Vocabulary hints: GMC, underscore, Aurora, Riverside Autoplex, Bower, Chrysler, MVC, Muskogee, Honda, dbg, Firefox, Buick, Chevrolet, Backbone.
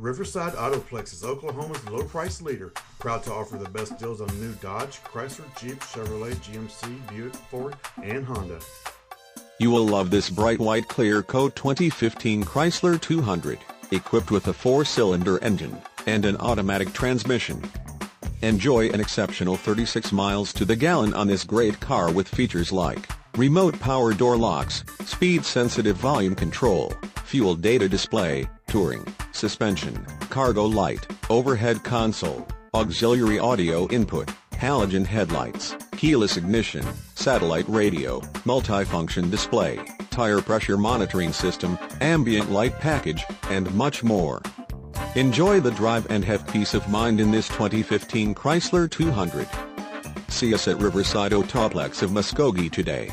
Riverside Autoplex is Oklahoma's low price leader, proud to offer the best deals on new Dodge, Chrysler, Jeep, Chevrolet, GMC, Buick, Ford, and Honda. You will love this bright white clear coat 2015 Chrysler 200, equipped with a 4-cylinder engine and an automatic transmission. Enjoy an exceptional 36 miles to the gallon on this great car with features like remote power door locks, speed-sensitive volume control, fuel data display, touring, suspension, cargo light, overhead console, auxiliary audio input, halogen headlights, keyless ignition, satellite radio, multifunction display, tire pressure monitoring system, ambient light package, and much more. Enjoy the drive and have peace of mind in this 2015 Chrysler 200. See us at Riverside Autoplex of Muskogee today.